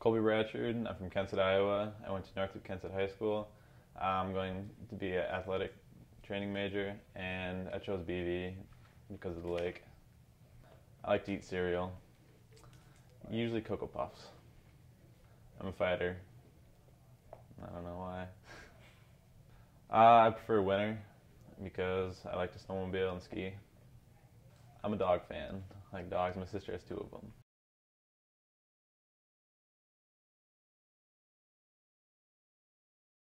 Colby Bradtrud. I'm from Kensett, Iowa. I went to Northwood Kensett High School. I'm going to be an athletic training major, and I chose BV because of the lake. I like to eat cereal, usually Cocoa Puffs. I'm a fighter. I don't know why. I prefer winter because I like to snowmobile and ski. I'm a dog fan. I like dogs. My sister has two of them.